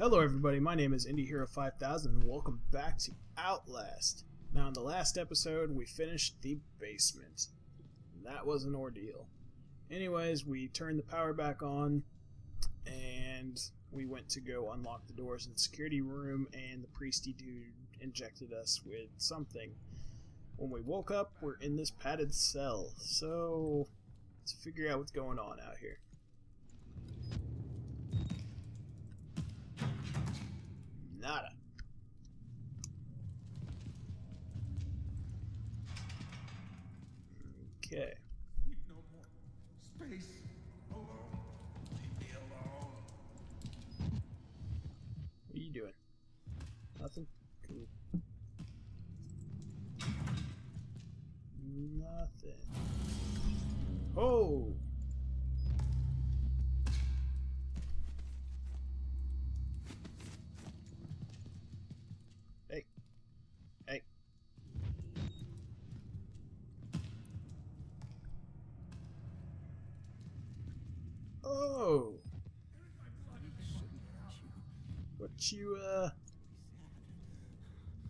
Hello everybody, my name is Indie Hero 5000 and welcome back to Outlast. Now in the last episode we finished the basement. That was an ordeal. Anyways, we turned the power back on and we went to go unlock the doors in the security room, and the priesty dude injected us with something. When we woke up, we're in this padded cell, so let's figure out what's going on out here. Nada. Okay. Need no more space. Alone. Leave me alone. What are you doing? Nothing. Cool. Nothing. Oh.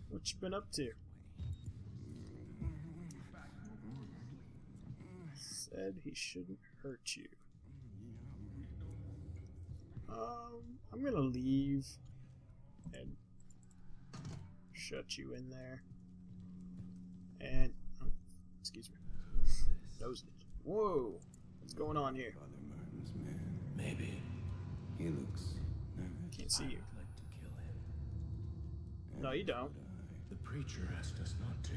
What you been up to? Said he shouldn't hurt you. I'm gonna leave and shut you in there. And excuse me. Nosed it. Whoa! What's going on here? Maybe he looks nervous. Can't see you. No, you don't. The preacher asked us not to.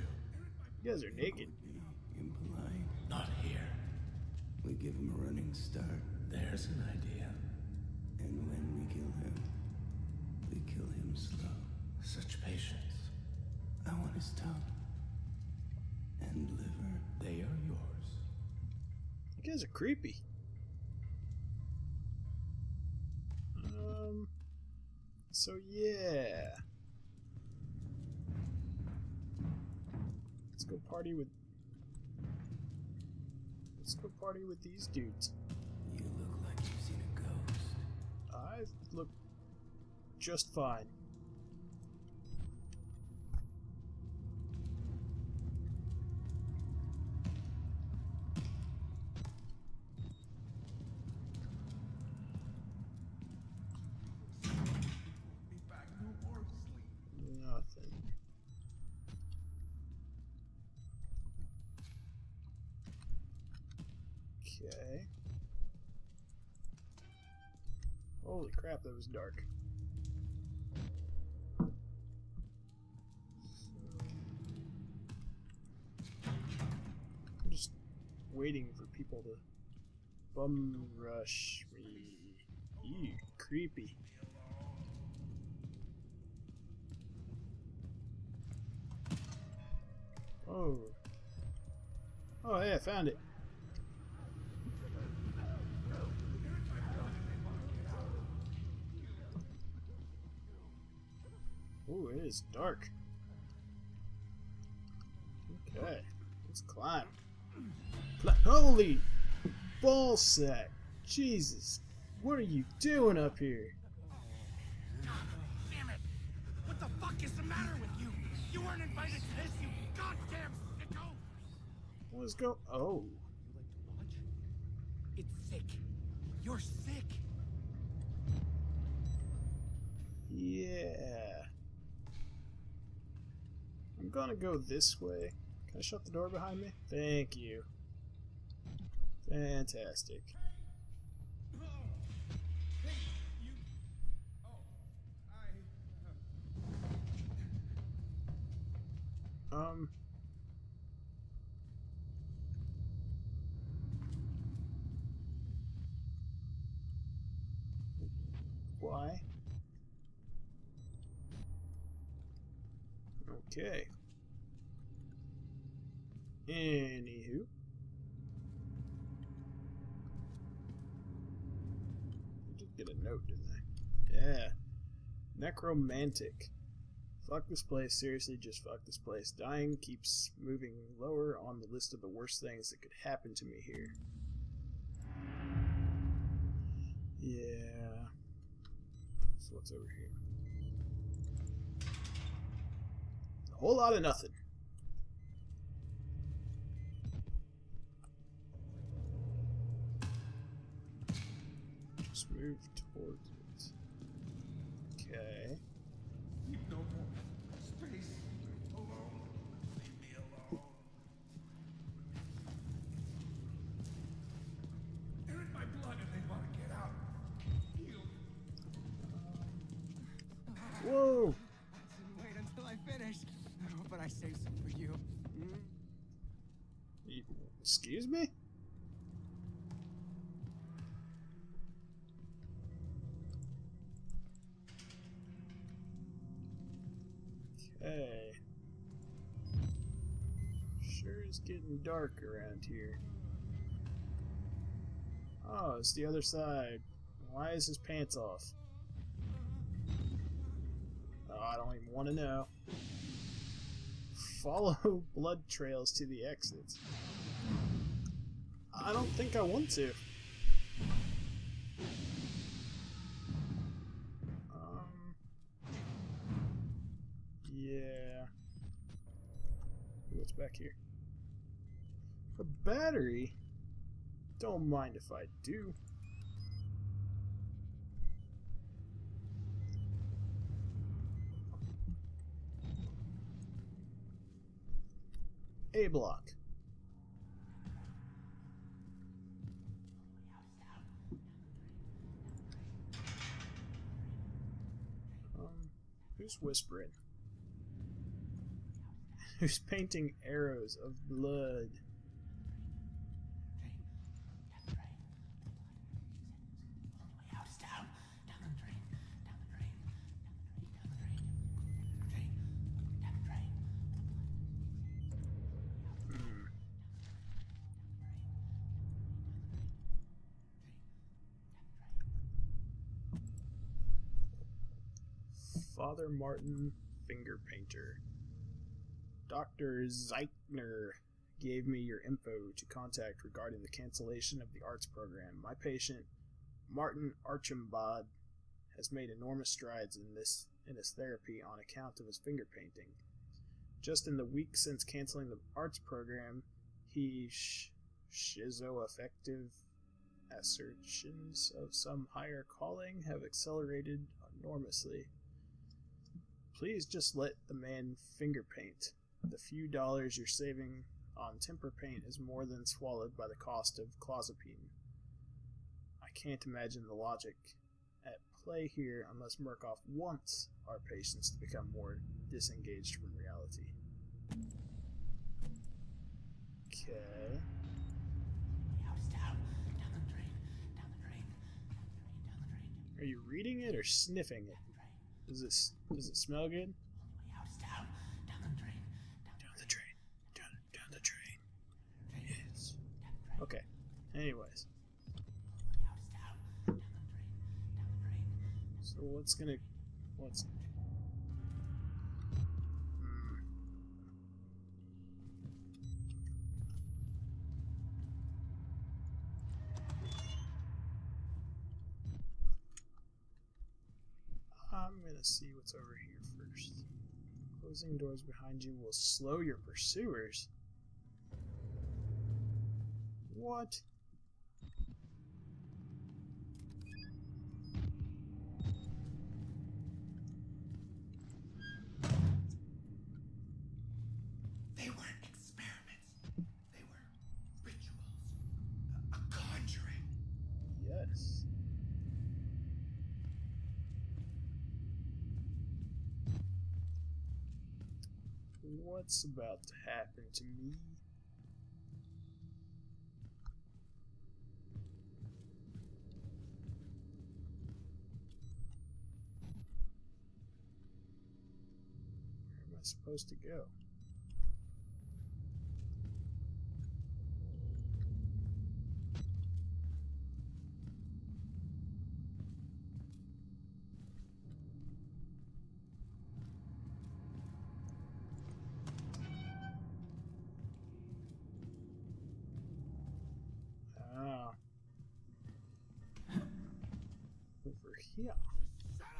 You guys are naked. Impolite. Not here. We give him a running start. There's an idea. And when we kill him slow. Such patience. I want his tongue and liver. They are yours. You guys are creepy. So yeah. Let's go party with these dudes. You look like you've seen a ghost. I look just fine. Okay. Holy crap, that was dark. I'm just waiting for people to bum rush me. Ew, creepy. Oh. Oh, hey, I found it. Ooh, it is dark. Okay, let's climb. Holy ballsack! Jesus, what are you doing up here? God damn it! What the fuck is the matter with you? You weren't invited to this, you goddamn sicko! Let's go. Oh. You like to watch? It's sick. You're sick. Yeah. I'm gonna go this way. Can I shut the door behind me? Thank you. Fantastic. Why? Okay. Anywho. I did get a note, didn't I? Yeah. Necromantic. Fuck this place. Seriously, just fuck this place. Dying keeps moving lower on the list of the worst things that could happen to me here. Yeah. what's over here. A whole lot of nothing. Just move towards it. Okay. No more space. Alone. Leave me alone. They're in my blood and they want to get out. Whoa! I didn't wait until I finished. But I saved some for you. Excuse me? Hey. Sure is getting dark around here. Oh, it's the other side. Why is his pants off? Oh, I don't even want to know. Follow blood trails to the exits. I don't think I want to. Yeah. What's back here? A battery? Don't mind if I do. A block. Who's whispering? Who's painting arrows of blood? Father Martin, finger painter. Dr. Zeichner gave me your info to contact regarding the cancellation of the arts program. My patient, Martin Archambaud, has made enormous strides in his therapy on account of his finger painting. Just in the week since canceling the arts program, he schizoaffective assertions of some higher calling have accelerated enormously. Please just let the man finger paint. The few dollars you're saving on temper paint is more than swallowed by the cost of clozapine. I can't imagine the logic at play here unless Murkoff wants our patients to become more disengaged from reality. Okay. Are you reading it or sniffing it? Does it smell good? Down the drain. Yes. Okay. Anyways. So what's I'm gonna see what's over here first. Closing doors behind you will slow your pursuers. What? They weren't experiments. They were rituals. A conjuring. Yes. What's about to happen to me? Where am I supposed to go? Over here. Shut up!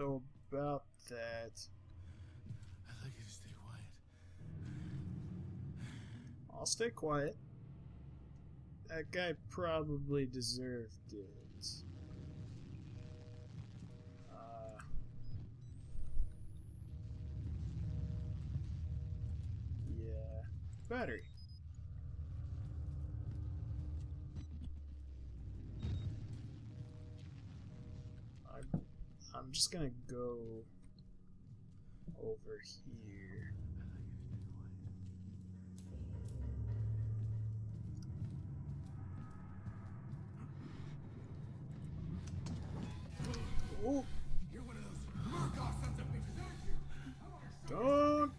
so about that. I'd like you to stay quiet. I'll stay quiet. That guy probably deserved it. Yeah. Battery. I'm just gonna go over here. Ooh. You're one of those Murkoff sons of bitches, aren't you? I want to show Don't you.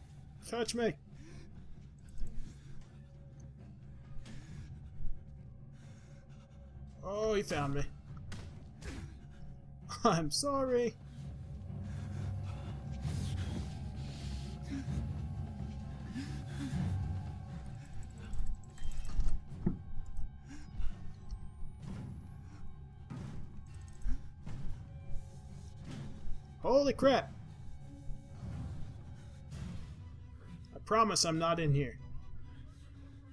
Touch me. Oh, he found me. I'm sorry. Holy crap! I promise I'm not in here.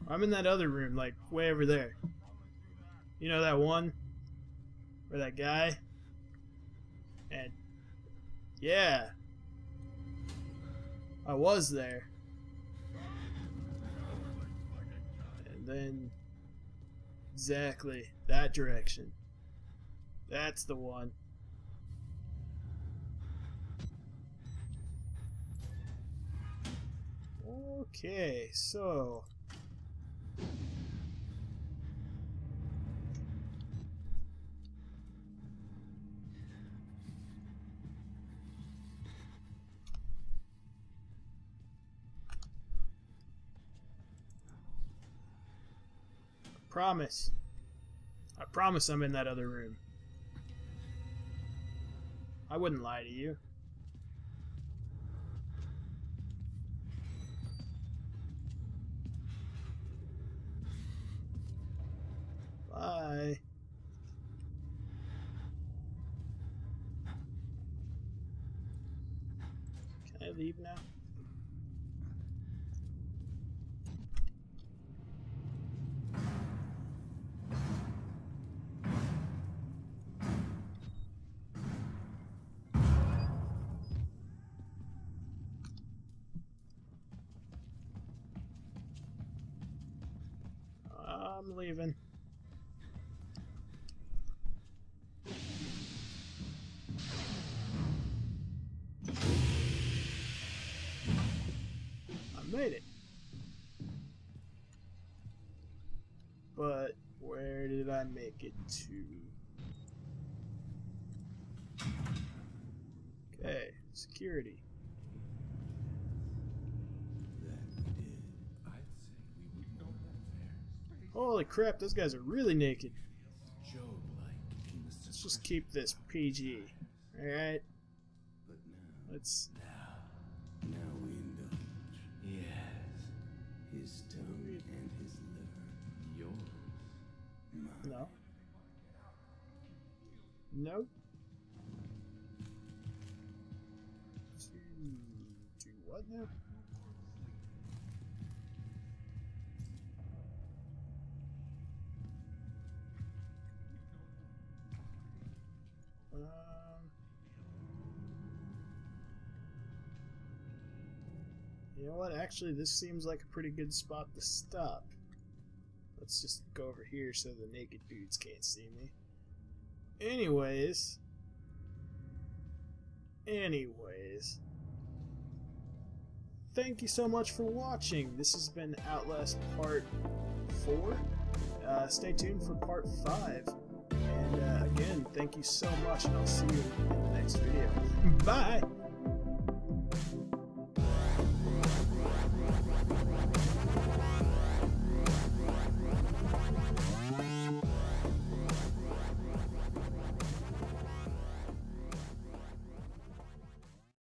I'm in that other room, like, way over there. You know that one? Where that guy? And... yeah! I was there. And then... exactly, that direction. That's the one. Okay, so... promise. I promise I'm in that other room. I wouldn't lie to you. Bye. Can I leave now? I'm leaving. I made it. But where did I make it to? Okay, security. Holy crap, those guys are really naked. Let's just keep this PG. Alright? Let's... Now we indulge. Yes. His tongue and his liver. Yours. No. No. Do what now? You know what, actually this seems like a pretty good spot to stop. Let's just go over here so the naked dudes can't see me. Anyways. Thank you so much for watching. This has been Outlast Part 4. Stay tuned for Part 5. And again, thank you so much, and I'll see you in the next video. Bye!